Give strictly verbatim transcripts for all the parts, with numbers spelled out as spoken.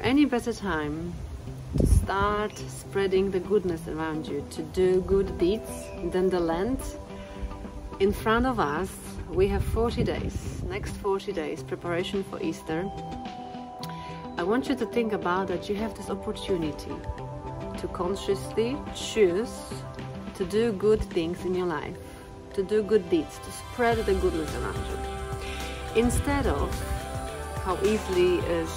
there any better time to start spreading the goodness around you, to do good deeds than the land in front of us? We have forty days, next forty days preparation for Easter. I want you to think about that you have this opportunity to consciously choose to do good things in your life, to do good deeds, to spread the goodness around you, instead of how easily is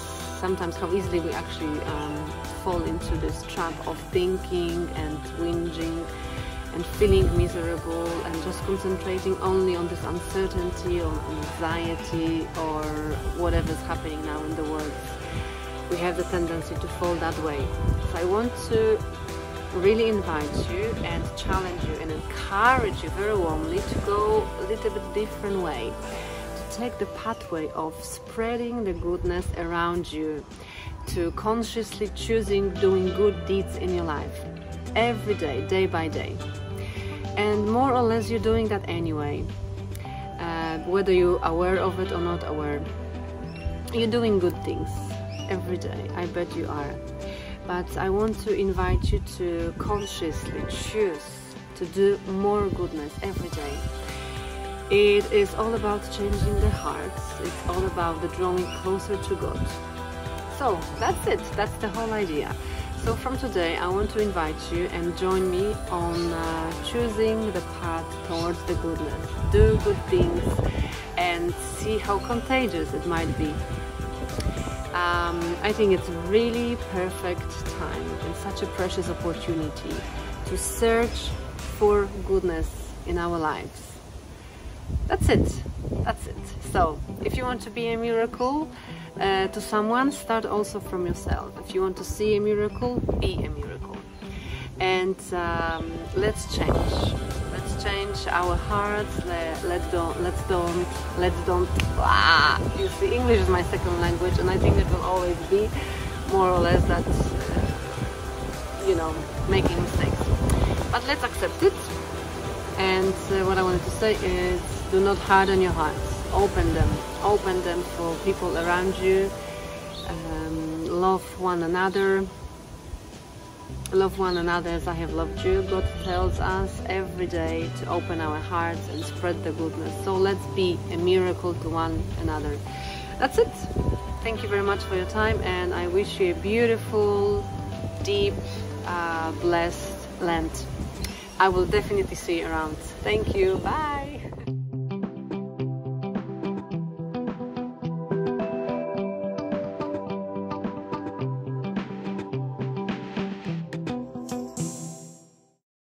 sometimes how easily we actually um, fall into this trap of thinking and whinging and feeling miserable and just concentrating only on this uncertainty or anxiety or whatever is happening now in the world. We have the tendency to fall that way. So I want to really invite you and challenge you and encourage you very warmly to go a little bit different way. Take the pathway of spreading the goodness around you, to consciously choosing doing good deeds in your life every day, day by day. And more or less you're doing that anyway, uh, whether you're aware of it or not aware. You're doing good things every day, I bet you are. But I want to invite you to consciously choose to do more goodness every day. It is all about changing the hearts. It's all about the drawing closer to God. So that's it. That's the whole idea. So from today, I want to invite you and join me on uh, choosing the path towards the goodness. Do good things and see how contagious it might be. Um, I think it's really perfect time and such a precious opportunity to search for goodness in our lives. That's it, that's it. So, if you want to be a miracle uh, to someone, start also from yourself. If you want to see a miracle, be a miracle. And um, let's change. Let's change our hearts. Let, let's don't, let's don't, let's don't, ah! You see, English is my second language, and I think it will always be more or less that, uh, you know, making mistakes. But let's accept it. And uh, what I wanted to say is, do not harden your hearts. Open them. Open them for people around you. Um, love one another. Love one another as I have loved you. God tells us every day to open our hearts and spread the goodness. So let's be a miracle to one another. That's it. Thank you very much for your time, and I wish you a beautiful, deep, uh, blessed Lent. I will definitely see you around. Thank you. Bye.